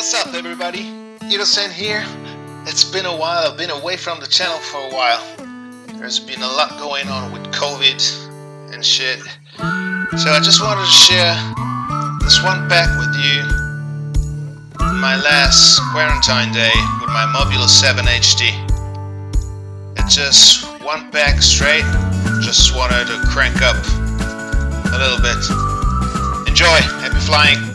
What's up, everybody? Ito San here. It's been a while. I've been away from the channel for a while. There's been a lot going on with COVID and shit. So I just wanted to share this one pack with you. My last quarantine day with my Mobula 7 HD. It's just one pack straight. Just wanted to crank up a little bit. Enjoy. Happy flying.